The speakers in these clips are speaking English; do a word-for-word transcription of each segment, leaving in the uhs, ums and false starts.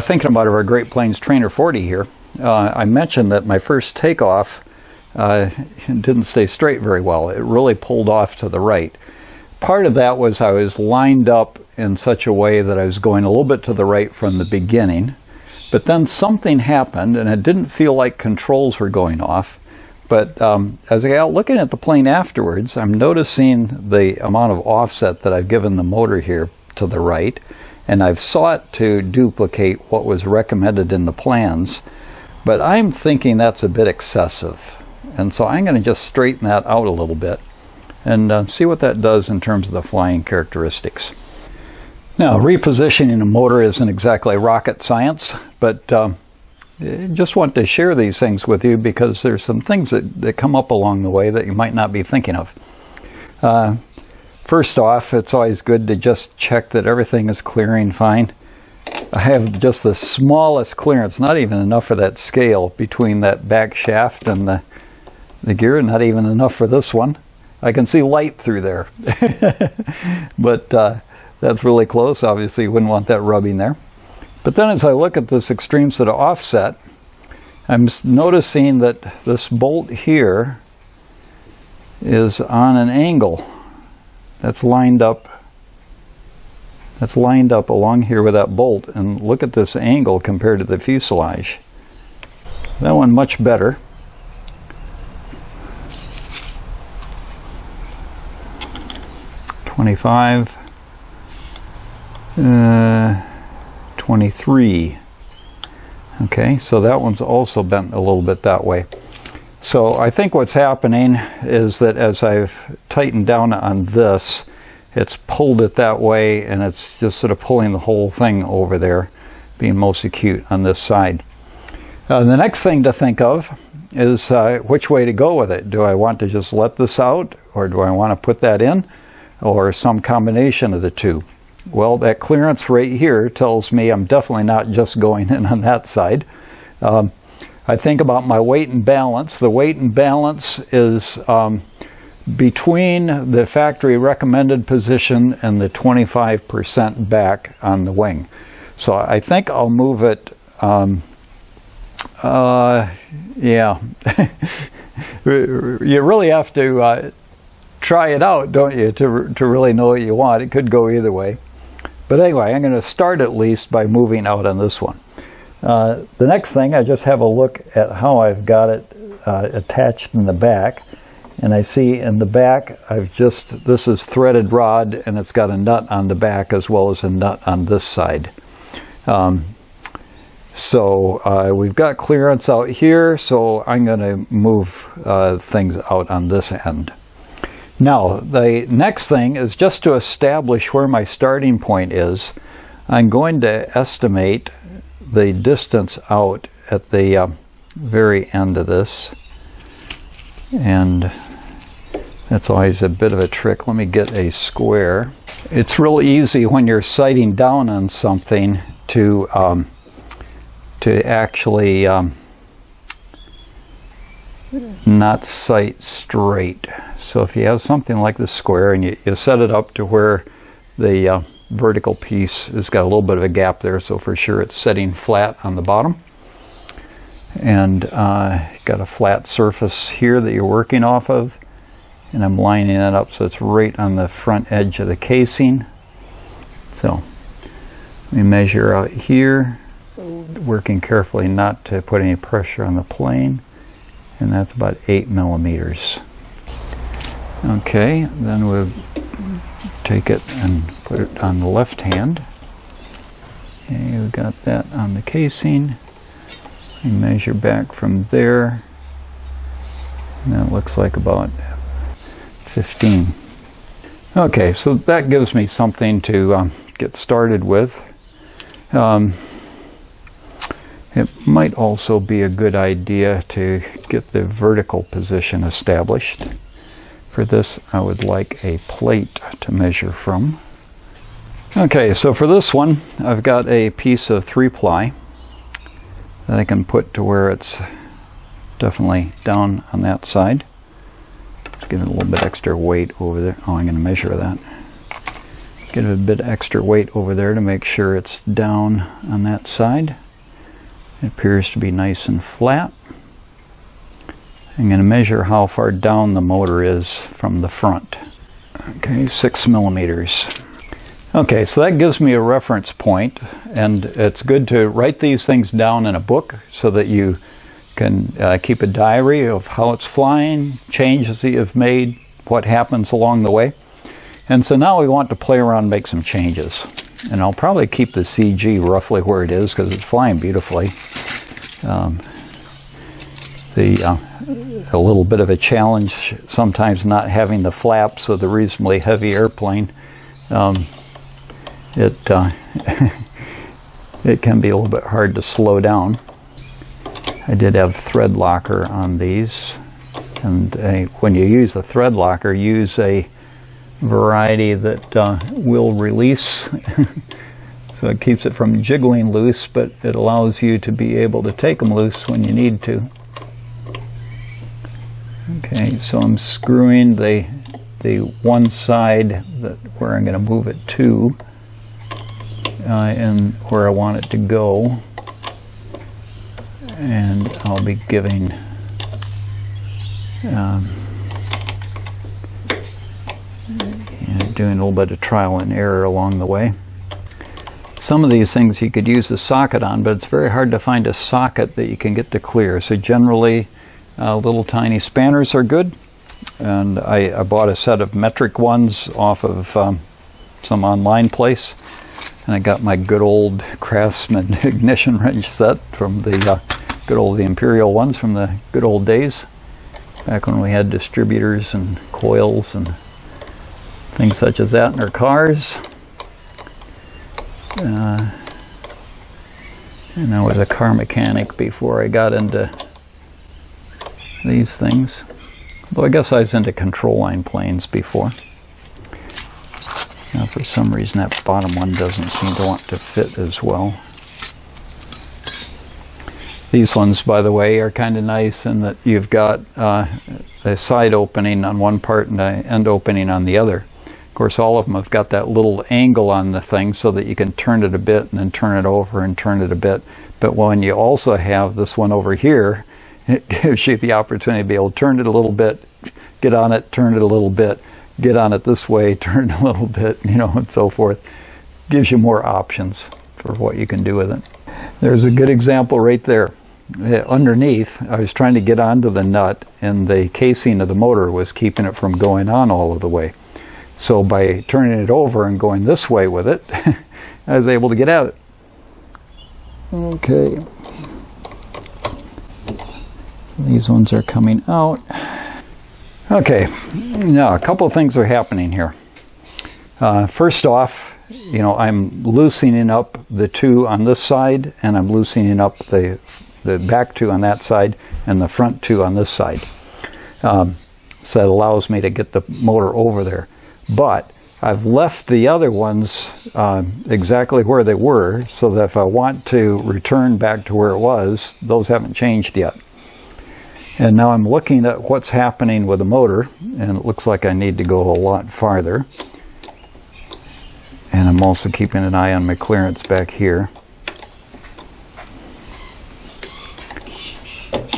uh, thinking about our Great Planes Trainer forty here, uh, I mentioned that my first takeoff uh, didn't stay straight very well. It really pulled off to the right. Part of that was I was lined up in such a way that I was going a little bit to the right from the beginning, but then something happened and it didn't feel like controls were going off. But um, as I got out looking at the plane afterwards, I'm noticing the amount of offset that I've given the motor here to the right, and I've sought to duplicate what was recommended in the plans, but I'm thinking that's a bit excessive. And so I'm going to just straighten that out a little bit and uh, see what that does in terms of the flying characteristics. Now, repositioning a motor isn't exactly rocket science, but um, I just want to share these things with you because there's some things that, that come up along the way that you might not be thinking of. Uh, first off, it's always good to just check that everything is clearing fine. I have just the smallest clearance, not even enough for that scale between that back shaft and the, the gear, not even enough for this one. I can see light through there, but uh, that's really close. Obviously, you wouldn't want that rubbing there. But then as I look at this extreme set of offset, I'm noticing that this bolt here is on an angle. That's lined up, that's lined up along here with that bolt, and look at this angle compared to the fuselage. That one much better. twenty-five. Uh, twenty-three. Okay, so that one's also bent a little bit that way. So I think what's happening is that as I've tightened down on this, it's pulled it that way, and it's just sort of pulling the whole thing over there, being most acute on this side. Uh, the next thing to think of is uh, which way to go with it. Do I want to just let this out, or do I want to put that in, or some combination of the two? Well, that clearance right here tells me I'm definitely not just going in on that side. Um, I think about my weight and balance. The weight and balance is um, between the factory recommended position and the twenty-five percent back on the wing. So I think I'll move it, um, uh, yeah. You really have to uh, try it out, don't you, to, to really know what you want. It could go either way. But anyway, I'm going to start at least by moving out on this one. Uh, the next thing, I just have a look at how I've got it uh, attached in the back. And I see in the back, I've just, this is threaded rod, and it's got a nut on the back as well as a nut on this side. Um, so uh, we've got clearance out here, so I'm going to move uh, things out on this end. Now, the next thing is just to establish where my starting point is. I'm going to estimate the distance out at the uh, very end of this. And that's always a bit of a trick. Let me get a square. It's real easy when you're sighting down on something to, um, to actually um, not sight straight. So if you have something like the square and you, you set it up to where the uh, vertical piece has got a little bit of a gap there, so for sure it's setting flat on the bottom. And uh, got a flat surface here that you're working off of, and I'm lining that up so it's right on the front edge of the casing. So we measure out here, working carefully not to put any pressure on the plane. And that's about eight millimeters. Okay, then we'll take it and put it on the left hand. Okay, we've got that on the casing. We measure back from there. And that looks like about fifteen. Okay, so that gives me something to um, get started with. Um, It might also be a good idea to get the vertical position established. For this, I would like a plate to measure from. Okay, so for this one, I've got a piece of three ply that I can put to where it's definitely down on that side. Let's give it a little bit extra weight over there. Oh, I'm going to measure that. Get a bit extra weight over there to make sure it's down on that side. It appears to be nice and flat. I'm going to measure how far down the motor is from the front. Okay, six millimeters. Okay, so that gives me a reference point, and it's good to write these things down in a book so that you can uh, keep a diary of how it's flying, changes that you've made, what happens along the way. And so now we want to play around and make some changes. And I'll probably keep the C G roughly where it is because it's flying beautifully. Um, the uh, a little bit of a challenge sometimes not having the flaps with a reasonably heavy airplane. Um, it uh, it can be a little bit hard to slow down. I did have thread locker on these, and uh, when you use a thread locker, use a variety that uh, will release, so it keeps it from jiggling loose, but it allows you to be able to take them loose when you need to. Okay, so I'm screwing the the one side that where I'm going to move it to, uh, and where I want it to go, and I'll be giving um, doing a little bit of trial and error along the way. Some of these things you could use a socket on, but it's very hard to find a socket that you can get to clear. So generally uh, little tiny spanners are good, and I, I bought a set of metric ones off of um, some online place, and I got my good old Craftsman ignition wrench set from the uh, good old the Imperial ones from the good old days, back when we had distributors and coils and things such as that in our cars. Uh, and I was a car mechanic before I got into these things. Though I guess I was into control line planes before. Now for some reason that bottom one doesn't seem to want to fit as well. These ones, by the way, are kind of nice in that you've got uh, a side opening on one part and an end opening on the other. Of course, all of them have got that little angle on the thing so that you can turn it a bit and then turn it over and turn it a bit. But when you also have this one over here, it gives you the opportunity to be able to turn it a little bit, get on it, turn it a little bit, get on it this way, turn it a little bit, you know, and so forth. Gives you more options for what you can do with it. There's a good example right there. Underneath, I was trying to get onto the nut, and the casing of the motor was keeping it from going on all of the way. So by turning it over and going this way with it, I was able to get at it. Okay. These ones are coming out. Okay, now a couple of things are happening here. Uh, first off, you know, I'm loosening up the two on this side, and I'm loosening up the the back two on that side and the front two on this side. Um, so it allows me to get the motor over there. But I've left the other ones uh, exactly where they were, so that if I want to return back to where it was, those haven't changed yet. And now I'm looking at what's happening with the motor, and it looks like I need to go a lot farther. And I'm also keeping an eye on my clearance back here.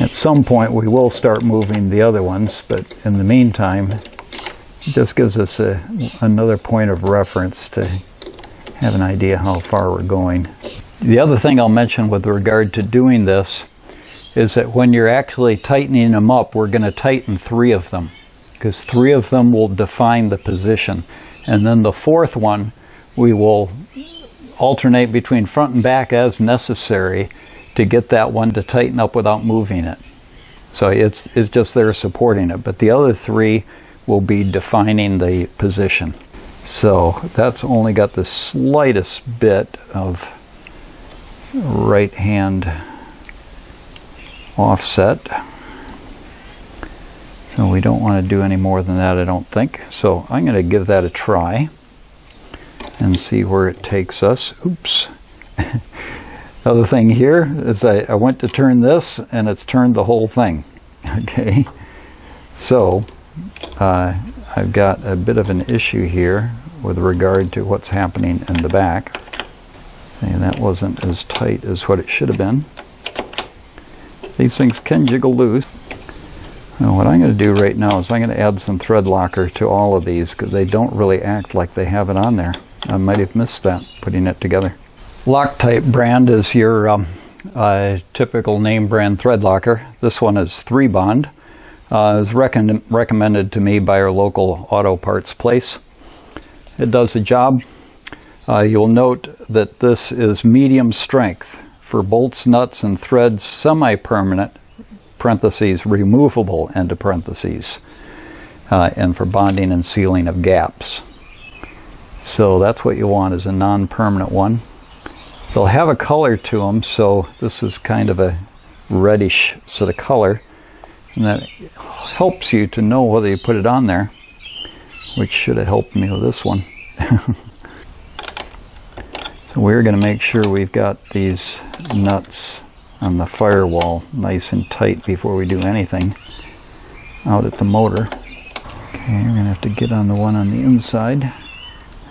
At some point we will start moving the other ones, but in the meantime it just gives us a, another point of reference to have an idea how far we're going. The other thing I'll mention with regard to doing this is that when you're actually tightening them up, we're going to tighten three of them, because three of them will define the position, and then the fourth one we will alternate between front and back as necessary to get that one to tighten up without moving it. So it's, it's just there supporting it, but the other three will be defining the position. So that's only got the slightest bit of right hand offset. So we don't want to do any more than that, I don't think. So I'm going to give that a try and see where it takes us. Oops. Other thing here is I, I went to turn this, and it's turned the whole thing. Okay, so uh, I've got a bit of an issue here with regard to what's happening in the back. And that wasn't as tight as what it should have been. These things can jiggle loose. Now what I'm going to do right now is I'm going to add some thread locker to all of these because they don't really act like they have it on there. I might have missed that putting it together. Loctite brand is your um, uh, typical name brand thread locker. This one is three bond. Uh, it was recom recommended to me by our local auto parts place. It does the job. Uh, you'll note that this is medium strength for bolts, nuts, and threads, semi-permanent, parentheses, removable, end of parentheses, uh, and for bonding and sealing of gaps. So that's what you want, is a non-permanent one. They'll have a color to them, so this is kind of a reddish sort of color, and that helps you to know whether you put it on there, which should have helped me with this one. We're going to make sure we've got these nuts on the firewall nice and tight before we do anything out at the motor. Okay, we're going to have to get on the one on the inside.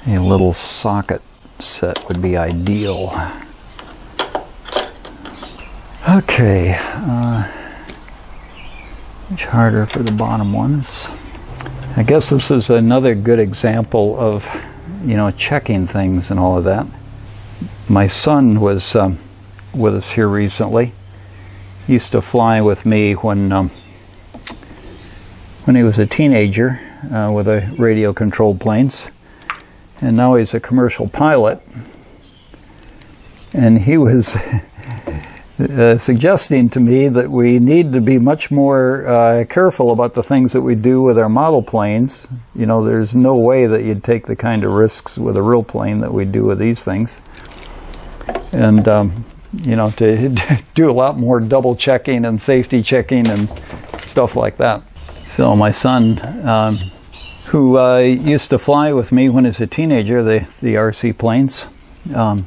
A little socket set would be ideal. Okay, uh, much harder for the bottom ones. I guess this is another good example of, you know, checking things and all of that. My son was um, with us here recently. He used to fly with me when um, when he was a teenager uh, with a radio controlled planes, and now he's a commercial pilot. And he was uh, suggesting to me that we need to be much more uh, careful about the things that we do with our model planes. You know, there's no way that you'd take the kind of risks with a real plane that we do with these things. And um, you know, to do a lot more double checking and safety checking and stuff like that. So my son, um, who uh, used to fly with me when he was a teenager, the, the R C planes, um,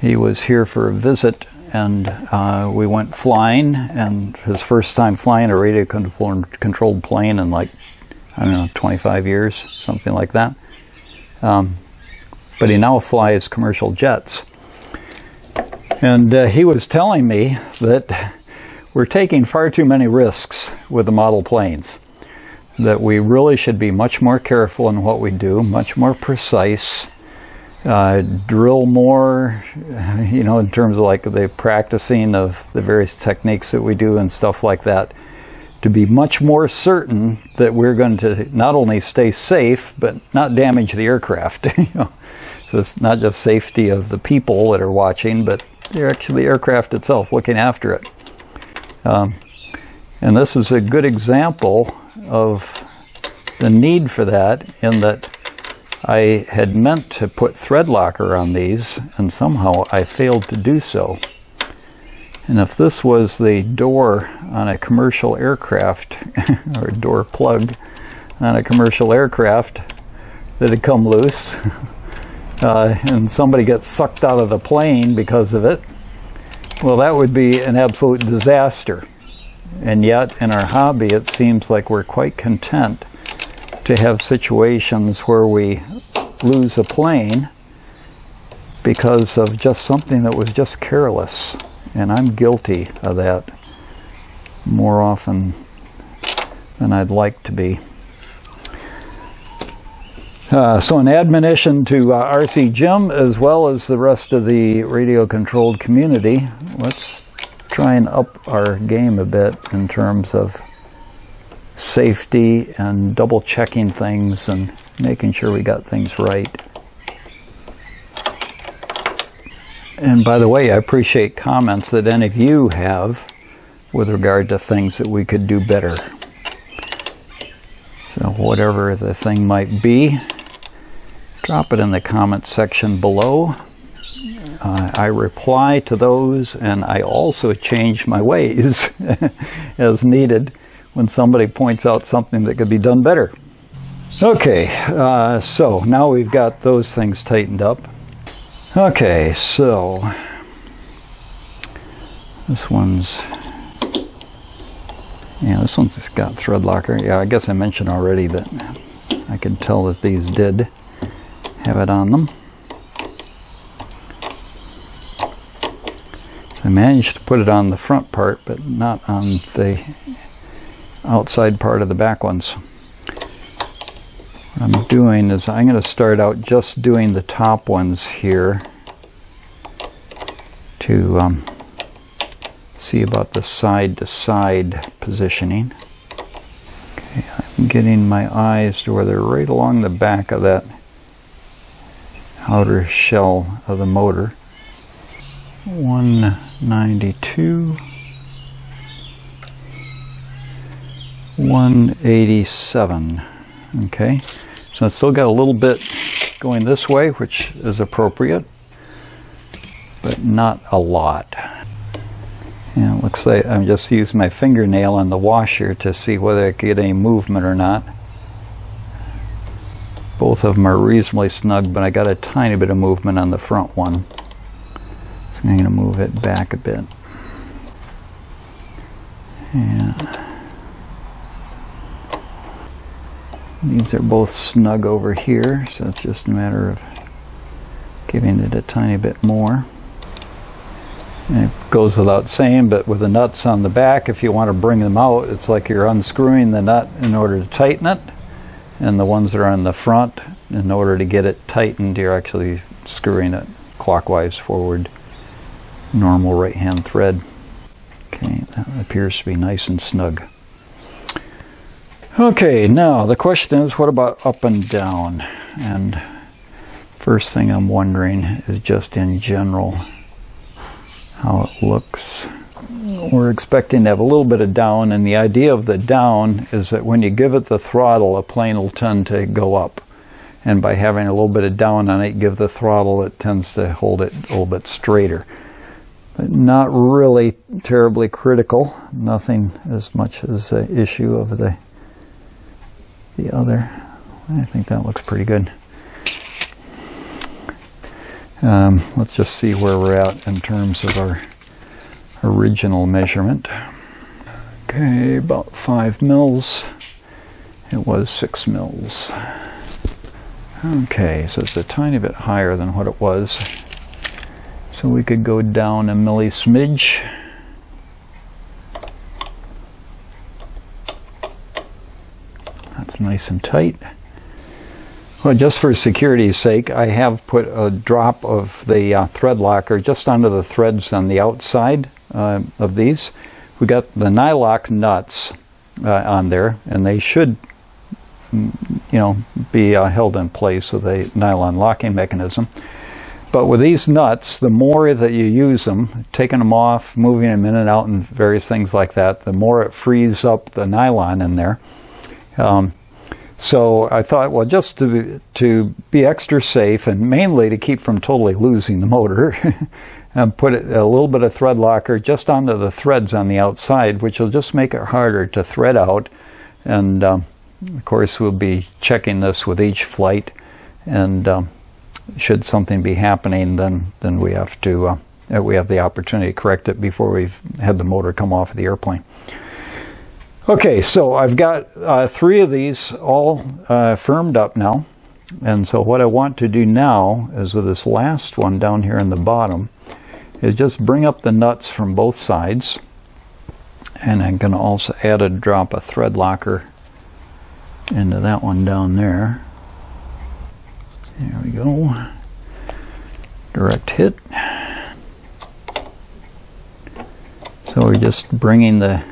he was here for a visit, and uh, we went flying, and his first time flying a radio controlled plane in, like, I don't know, twenty-five years, something like that. Um, but he now flies commercial jets. And uh, he was telling me that we're taking far too many risks with the model planes, that we really should be much more careful in what we do, much more precise, uh, drill more, you know, in terms of like the practicing of the various techniques that we do and stuff like that, to be much more certain that we're going to not only stay safe, but not damage the aircraft. You know? So it's not just safety of the people that are watching, but they're actually the aircraft itself looking after it. Um, and this is a good example of the need for that, in that I had meant to put thread locker on these, and somehow I failed to do so. And if this was the door on a commercial aircraft, or door plug on a commercial aircraft that had come loose, Uh, and somebody gets sucked out of the plane because of it, well, that would be an absolute disaster. And yet, in our hobby, it seems like we're quite content to have situations where we lose a plane because of just something that was just careless. And I'm guilty of that more often than I'd like to be. Uh, so an admonition to uh, R C Jim, as well as the rest of the radio-controlled community, let's try and up our game a bit in terms of safety and double-checking things and making sure we got things right. And by the way, I appreciate comments that any of you have with regard to things that we could do better. So whatever the thing might be, drop it in the comment section below. Uh, I reply to those, and I also change my ways as needed when somebody points out something that could be done better. Okay, uh, so now we've got those things tightened up. Okay, so this one's Yeah, this one's got thread locker. Yeah, I guess I mentioned already that I could tell that these did have it on them. So I managed to put it on the front part, but not on the outside part of the back ones. What I'm doing is I'm going to start out just doing the top ones here to um, see about the side-to-side positioning. Okay, I'm getting my eyes to where they're right along the back of that outer shell of the motor. one ninety-two, one eighty-seven. Okay, so I've still got a little bit going this way, which is appropriate, but not a lot. And it looks like I'm just using my fingernail on the washer to see whether I get any movement or not. Both of them are reasonably snug, but I got a tiny bit of movement on the front one. So I'm going to move it back a bit. And these are both snug over here, so it's just a matter of giving it a tiny bit more. And it goes without saying, but with the nuts on the back, if you want to bring them out, it's like you're unscrewing the nut in order to tighten it, and the ones that are on the front, in order to get it tightened, you're actually screwing it clockwise forward, normal right-hand thread. Okay, that appears to be nice and snug. Okay, now the question is, what about up and down? And first thing I'm wondering is just in general how it looks. We're expecting to have a little bit of down, and the idea of the down is that when you give it the throttle, a plane will tend to go up. And by having a little bit of down on it, give the throttle, it tends to hold it a little bit straighter. But not really terribly critical. Nothing as much as the issue of the the other. I think that looks pretty good. Um, let's just see where we're at in terms of our original measurement. Okay, about five mils. It was six mils. Okay, so it's a tiny bit higher than what it was. So we could go down a milli smidge. That's nice and tight. Well, just for security's sake, I have put a drop of the uh, thread locker just onto the threads on the outside uh, of these. We got the nylock nuts uh, on there, and they should, you know, be uh, held in place with a nylon locking mechanism. But with these nuts, the more that you use them, taking them off, moving them in and out, and various things like that, the more it frees up the nylon in there. Um, so I thought, well, just to, to be extra safe and mainly to keep from totally losing the motor, and put a little bit of thread locker just onto the threads on the outside, which will just make it harder to thread out. And um, of course, we'll be checking this with each flight, and um, should something be happening, then then we have to uh, we have the opportunity to correct it before we've had the motor come off of the airplane. Okay, so I've got uh, three of these all uh, firmed up now, and so what I want to do now is with this last one down here in the bottom is just bring up the nuts from both sides, and I'm going to also add a drop of thread locker into that one down there. There we go. Direct hit. So we're just bringing the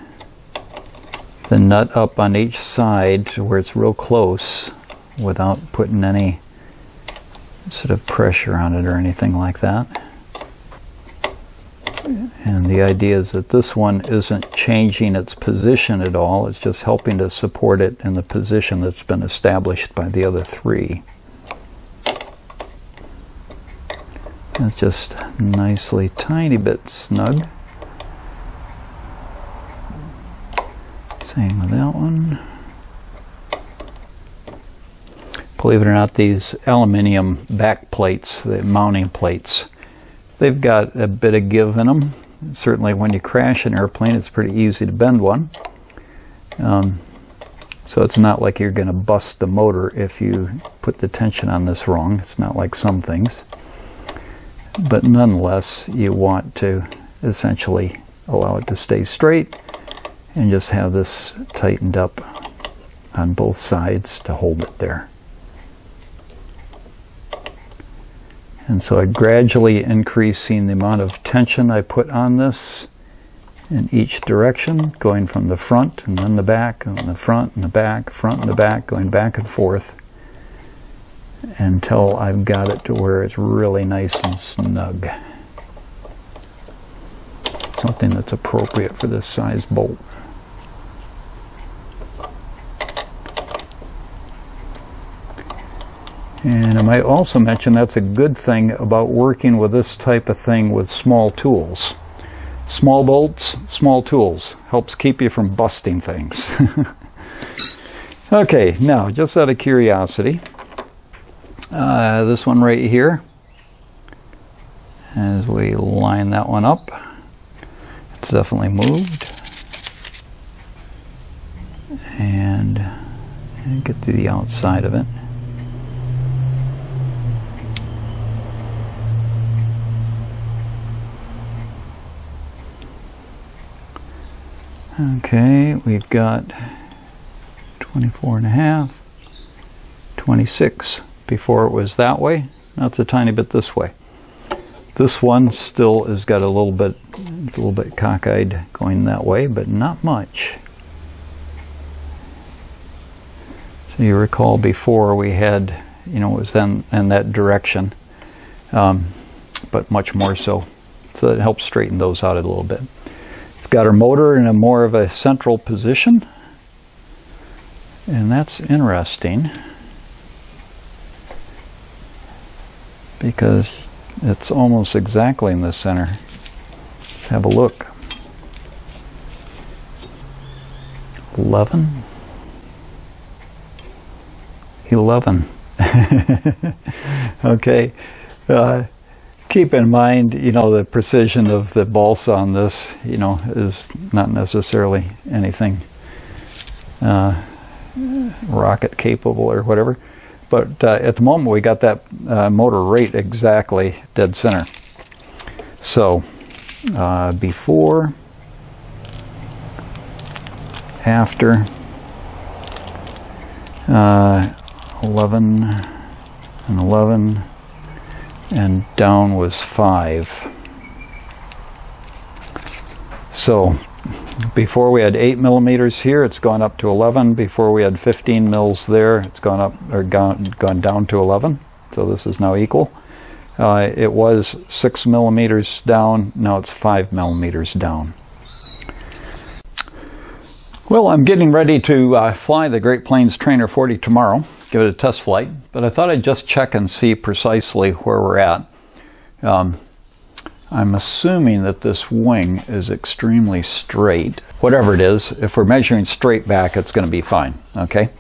the nut up on each side to where it's real close without putting any sort of pressure on it or anything like that. And the idea is that this one isn't changing its position at all, it's just helping to support it in the position that's been established by the other three. And it's just nicely tiny bit snug. Same with that one. Believe it or not, these aluminium back plates, the mounting plates, they've got a bit of give in them. Certainly when you crash an airplane, it's pretty easy to bend one. Um, so it's not like you're going to bust the motor if you put the tension on this wrong. It's not like some things. But nonetheless, you want to essentially allow it to stay straight and just have this tightened up on both sides to hold it there. And so I'm gradually increasing the amount of tension I put on this in each direction, going from the front and then the back, and the front and the back, front and the back, going back and forth until I've got it to where it's really nice and snug. Something that's appropriate for this size bolt. And I might also mention that's a good thing about working with this type of thing with small tools. Small bolts, small tools. Helps keep you from busting things. Okay, now just out of curiosity, uh, this one right here, as we line that one up, it's definitely moved. And, and get to the outside of it. Okay, we've got twenty-four and a half, twenty-six. Before it was that way, now it's a tiny bit this way. This one still has got a little bit, a little bit cockeyed going that way, but not much. So you recall before we had, you know, it was then in that direction, um, but much more so. So it helps straighten those out a little bit. Got our motor in a more of a central position, and that's interesting because it's almost exactly in the center. Let's have a look. eleven eleven Okay, uh, keep in mind, you know, the precision of the balsa on this, you know, is not necessarily anything uh, rocket capable or whatever. But uh, at the moment, we got that uh, motor right exactly dead center. So uh, before, after, uh, eleven and eleven. And down was five. So before we had eight millimeters here, it's gone up to eleven. Before we had fifteen mils there, it's gone up or gone gone down to eleven. So this is now equal. Uh, it was six millimeters down. Now it's five millimeters down. Well, I'm getting ready to uh, fly the Great Planes Trainer forty tomorrow, give it a test flight, but I thought I'd just check and see precisely where we're at. Um, I'm assuming that this wing is extremely straight. Whatever it is, if we're measuring straight back, it's going to be fine, okay?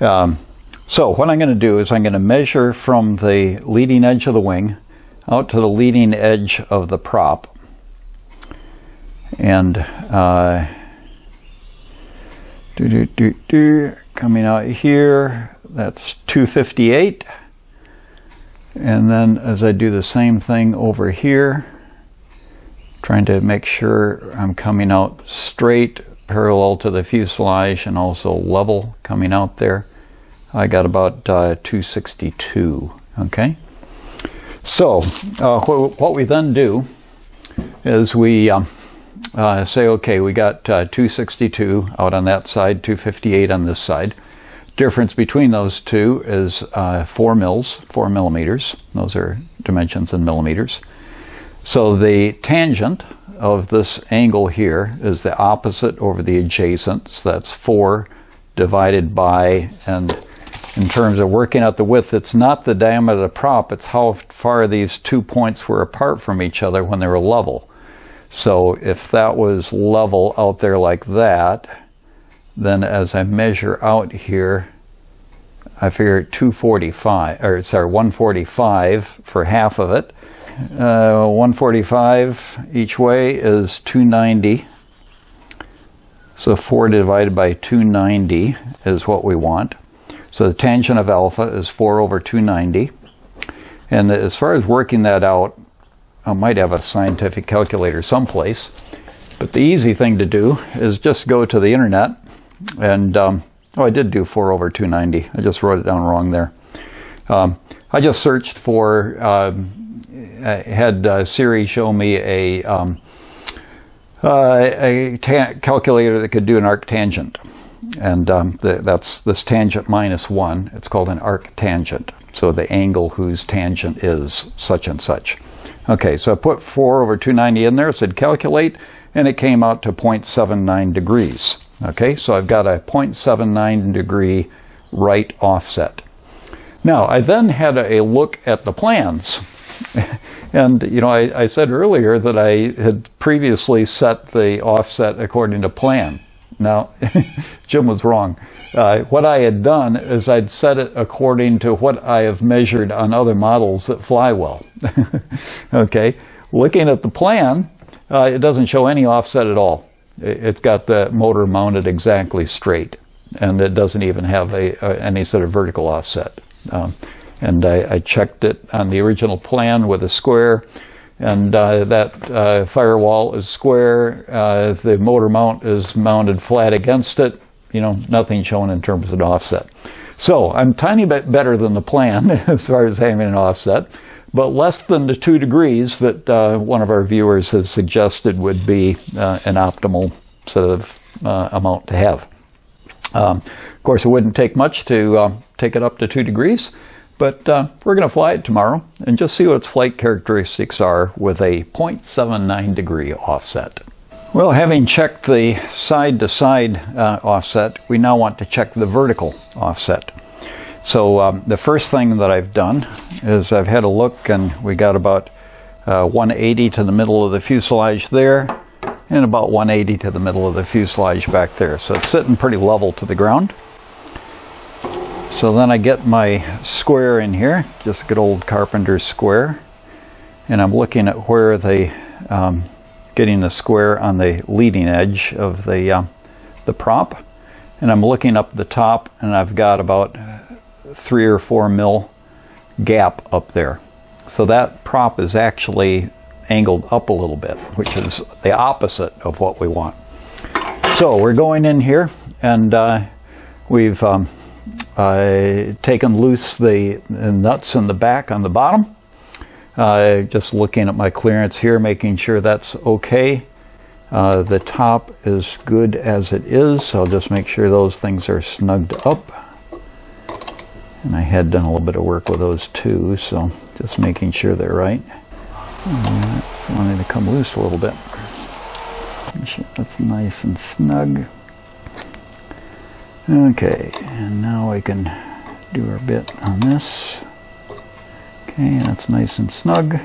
Um, so what I'm going to do is I'm going to measure from the leading edge of the wing out to the leading edge of the prop. And... Uh, Do, do, do, do. Coming out here, that's two fifty-eight. And then as I do the same thing over here, trying to make sure I'm coming out straight, parallel to the fuselage, and also level coming out there, I got about uh, two sixty-two, okay? So uh, wh what we then do is we... Um, Uh, say, okay, we got uh, two sixty-two out on that side, two fifty-eight on this side. Difference between those two is uh, four mils, four millimeters. Those are dimensions in millimeters. So the tangent of this angle here is the opposite over the adjacent. So that's four divided by, and in terms of working out the width, it's not the diameter of the prop, it's how far these two points were apart from each other when they were level. So if that was level out there like that, then as I measure out here, I figure two forty-five, or sorry, one forty-five for half of it. Uh, one forty-five each way is two ninety. So four divided by two ninety is what we want. So the tangent of alpha is four over two ninety. And as far as working that out, I might have a scientific calculator someplace. But the easy thing to do is just go to the internet and, um, oh, I did do four over two ninety. I just wrote it down wrong there. Um, I just searched for, uh, had uh, Siri show me a, um, uh, a ta calculator that could do an arctangent. And um, the, that's this tangent minus one. It's called an arctangent. So the angle whose tangent is such and such. Okay, so I put four over two ninety in there, said calculate, and it came out to zero point seven nine degrees. Okay, so I've got a zero point seven nine degree right offset. Now, I then had a look at the plans. And, you know, I, I said earlier that I had previously set the offset according to plan. Now, Jim was wrong. Uh, what I had done is I'd set it according to what I have measured on other models that fly well. Okay, looking at the plan, uh, it doesn't show any offset at all. It's got the motor mounted exactly straight, and it doesn't even have a, a, any sort of vertical offset. Um, and I, I checked it on the original plan with a square, and uh, that uh, firewall is square, uh, the motor mount is mounted flat against it, you know, nothing shown in terms of an offset. So I'm a tiny bit better than the plan as far as having an offset, but less than the two degrees that uh, one of our viewers has suggested would be uh, an optimal sort of uh, amount to have. Um, of course, it wouldn't take much to uh, take it up to two degrees, but uh, we're going to fly it tomorrow and just see what its flight characteristics are with a zero point seven nine degree offset. Well, having checked the side-to-side uh, offset, we now want to check the vertical offset. So um, the first thing that I've done is I've had a look, and we got about uh, one eighty to the middle of the fuselage there, and about one eighty to the middle of the fuselage back there. So it's sitting pretty level to the ground. So then I get my square in here, just a good old carpenter's square, and I'm looking at where the, um, getting the square on the leading edge of the, uh, the prop, and I'm looking up the top, and I've got about three or four mil gap up there. So that prop is actually angled up a little bit, which is the opposite of what we want. So we're going in here, and uh, we've um, uh, taken loose the nuts in the back on the bottom. Uh, just looking at my clearance here, making sure that's okay. Uh, the top is good as it is, so I'll just make sure those things are snugged up. And I had done a little bit of work with those too, so just making sure they're right. And that's wanting to come loose a little bit. Make sure that's nice and snug. Okay, and now we can do our bit on this. Okay, that's nice and snug.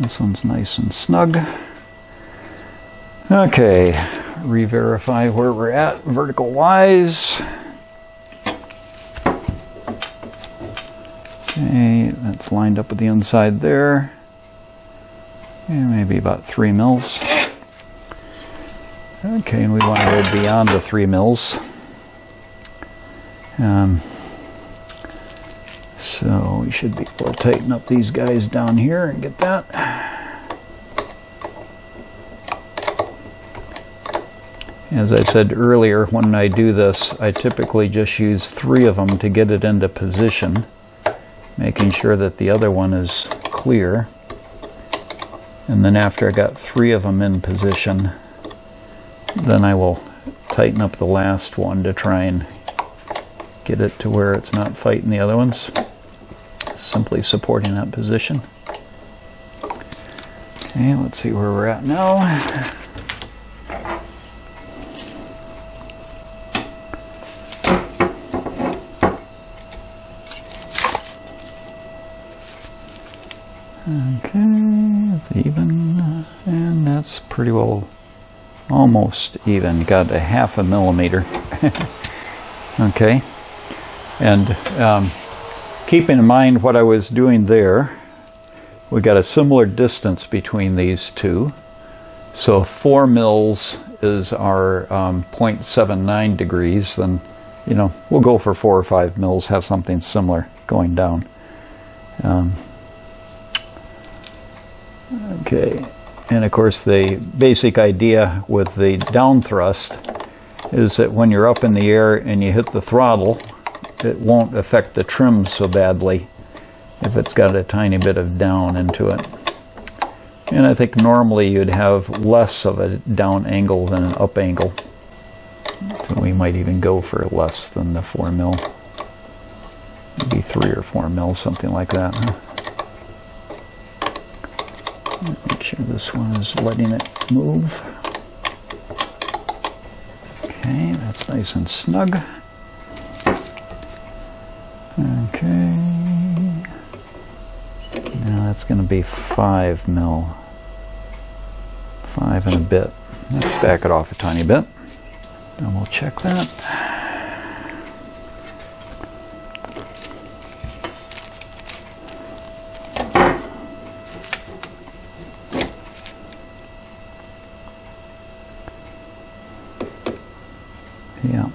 This one's nice and snug. Okay, re-verify where we're at vertical wise. Okay, that's lined up with the inside there. And yeah, maybe about three mils. Okay, and we want to go beyond the three mils. Um, so we should be able to tighten up these guys down here and get that. As I said earlier, when I do this, I typically just use three of them to get it into position, making sure that the other one is clear. And then after I got three of them in position, then I will tighten up the last one to try and get it to where it's not fighting the other ones, simply supporting that position. Okay, let's see where we're at now. Pretty well almost even, got a half a millimeter. Okay, and um, keeping in mind what I was doing there, we got a similar distance between these two, So four mils is our um, zero point seven nine degrees, then you know we'll go for four or five mils, have something similar going down. Um, okay, and of course the basic idea with the down thrust is that when you're up in the air and you hit the throttle, it won't affect the trim so badly if it's got a tiny bit of down into it. And I think normally you'd have less of a down angle than an up angle, so we might even go for less than the four mil, maybe three or four mil, something like that. Huh? Make sure this one is letting it move. Okay, that's nice and snug. Okay, now that's going to be five mil, five and a bit. Let's back it off a tiny bit, and we'll check that. Yeah.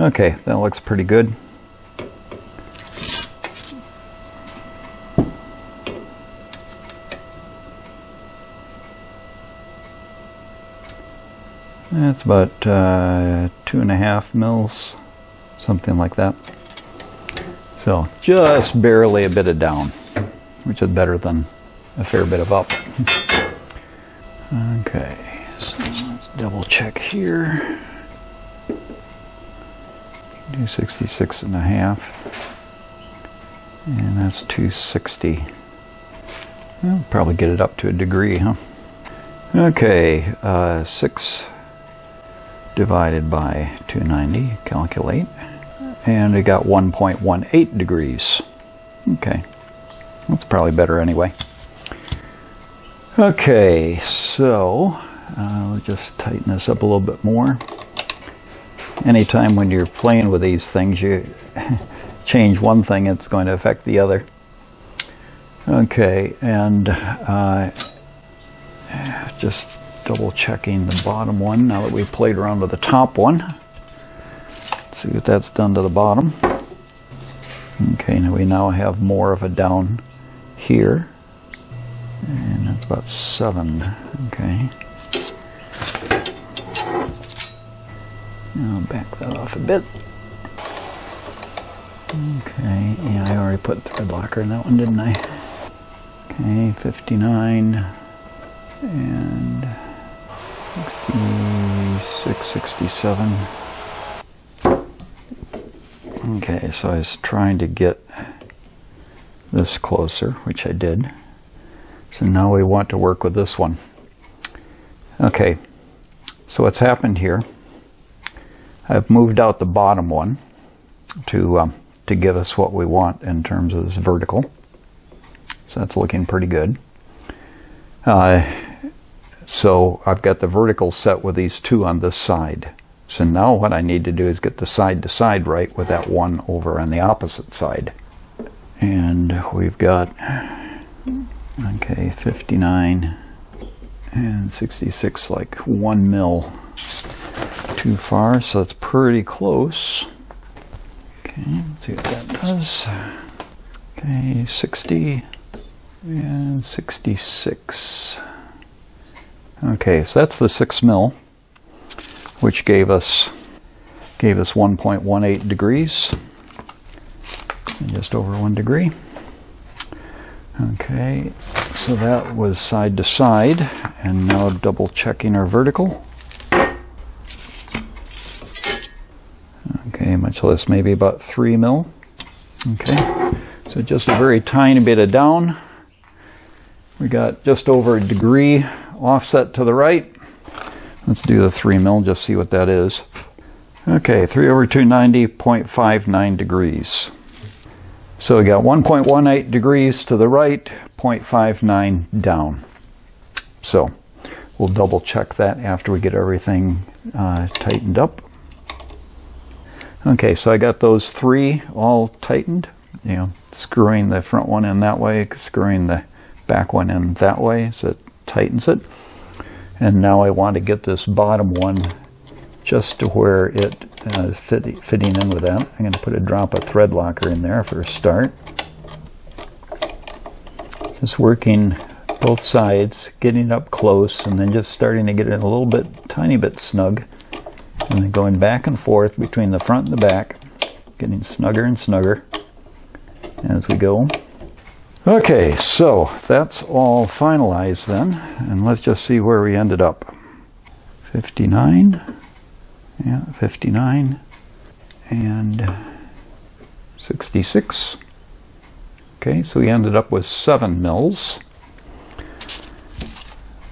Okay, that looks pretty good. That's about uh, two and a half mils, something like that. So just barely a bit of down, which is better than a fair bit of up. Okay, so let's double check here. Do sixty-six and a half, and that's two sixty. I'll probably get it up to a degree, huh? Okay, uh, six divided by two ninety, calculate, and we got one point one eight degrees. Okay, that's probably better anyway. Okay, so uh, we'll just tighten this up a little bit more. Anytime when you're playing with these things, you change one thing, it's going to affect the other. Okay, and uh, just double checking the bottom one now that we've played around with the top one. Let's see what that's done to the bottom. Okay, now we now have more of a down here, and that's about seven. Okay, I'll back that off a bit. Okay, yeah, I already put thread locker in that one, didn't I? Okay, fifty-nine and sixty-six, sixty-seven. Okay, so I was trying to get this closer, which I did. So now we want to work with this one. Okay, so what's happened here, I've moved out the bottom one to, um, to give us what we want in terms of this vertical. So that's looking pretty good. Uh, So I've got the vertical set with these two on this side. So now what I need to do is get the side to side right with that one over on the opposite side. And we've got, okay, fifty-nine and sixty-six, like one mil too far. So it's pretty close. Okay, let's see what that does. Okay, sixty and sixty-six. Okay, so that's the six mil, which gave us gave us one point one eight degrees, just over one degree. Okay, so that was side to side, and now double checking our vertical. Okay, much less, maybe about three mil. Okay, so just a very tiny bit of down. We got just over a degree offset to the right. Let's do the three mil, just see what that is. Okay, three over two ninety, zero point five nine degrees. So we got one point one eight degrees to the right, zero point five nine down. So we'll double check that after we get everything uh, tightened up. Okay, so I got those three all tightened, you know, screwing the front one in that way, screwing the back one in that way, so it tightens it. And now I want to get this bottom one just to where it uh, fit, fitting in with that. I'm going to put a drop of thread locker in there for a start. Just working both sides, getting up close, and then just starting to get it a little bit, tiny bit snug, and then going back and forth between the front and the back, getting snugger and snugger as we go. Okay, so that's all finalized then, and let's just see where we ended up. fifty-nine, yeah, fifty-nine, and sixty-six. Okay, so we ended up with seven mils.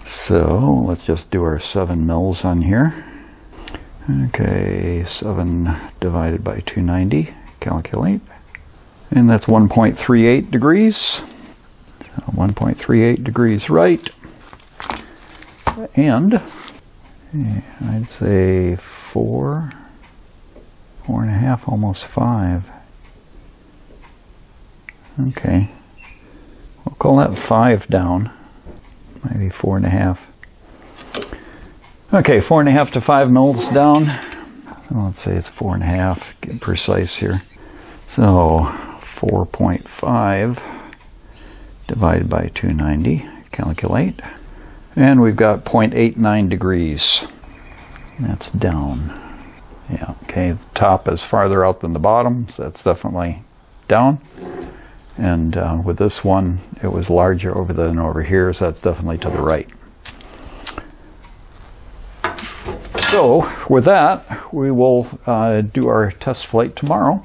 So let's just do our seven mils on here. Okay, seven divided by two ninety, calculate. And that's one point three eight degrees. So one point three eight degrees right. And I'd say four, four and a half, almost five. Okay, we'll call that five down, maybe four and a half. Okay, four and a half to five mils down. Let's say it's four and a half, get precise here. So four point five divided by two ninety, calculate. And we've got zero point eight nine degrees. That's down. Yeah, okay, the top is farther out than the bottom, so that's definitely down. And uh, with this one, it was larger over than over here, so that's definitely to the right. So with that, we will uh, do our test flight tomorrow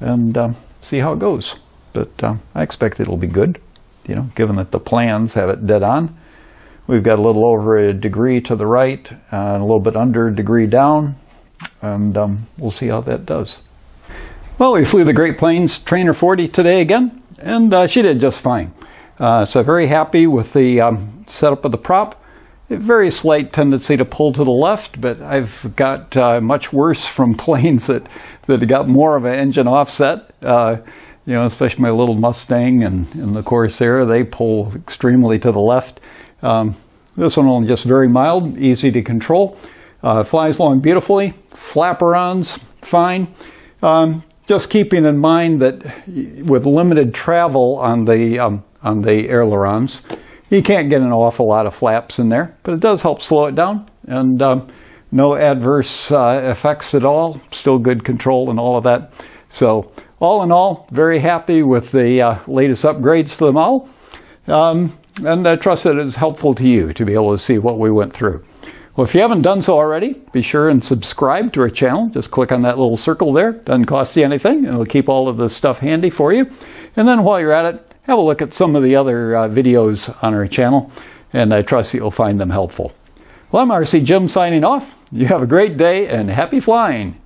and um, see how it goes. But um, I expect it'll be good, you know, given that the plans have it dead on. We've got a little over a degree to the right, uh, and a little bit under a degree down, and um, we'll see how that does. Well, we flew the Great Planes Trainer forty today again, and uh, she did just fine. Uh, so very happy with the um, setup of the prop. A very slight tendency to pull to the left, but I've got uh, much worse from planes that, that got more of an engine offset. Uh, you know, especially my little Mustang and, and the Corsair, they pull extremely to the left. Um, this one only just very mild, easy to control. Uh, flies along beautifully, flap-arounds fine. Um, Just keeping in mind that with limited travel on the um, on the ailerons, you can't get an awful lot of flaps in there, but it does help slow it down, and um, no adverse uh, effects at all. Still good control and all of that. So all in all, very happy with the uh, latest upgrades to the model, um, and I trust that it's helpful to you to be able to see what we went through. Well, if you haven't done so already, be sure and subscribe to our channel. Just click on that little circle there. Doesn't cost you anything, and it'll keep all of this stuff handy for you. And then while you're at it, have a look at some of the other uh, videos on our channel, and I trust that you'll find them helpful. Well, I'm R C Jim signing off. You have a great day, and happy flying!